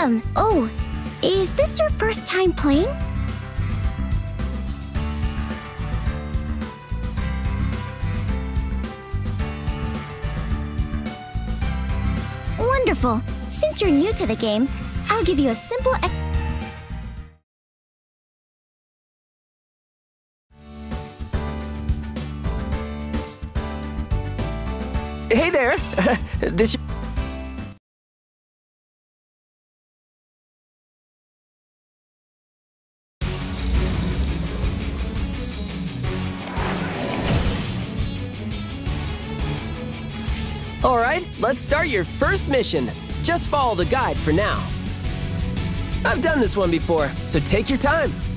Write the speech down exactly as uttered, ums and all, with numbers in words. Welcome! Oh, is this your first time playing? Wonderful! Since you're new to the game, I'll give you a simple ex- Hey there! This... Alright, let's start your first mission. Just follow the guide for now. I've done this one before, so take your time.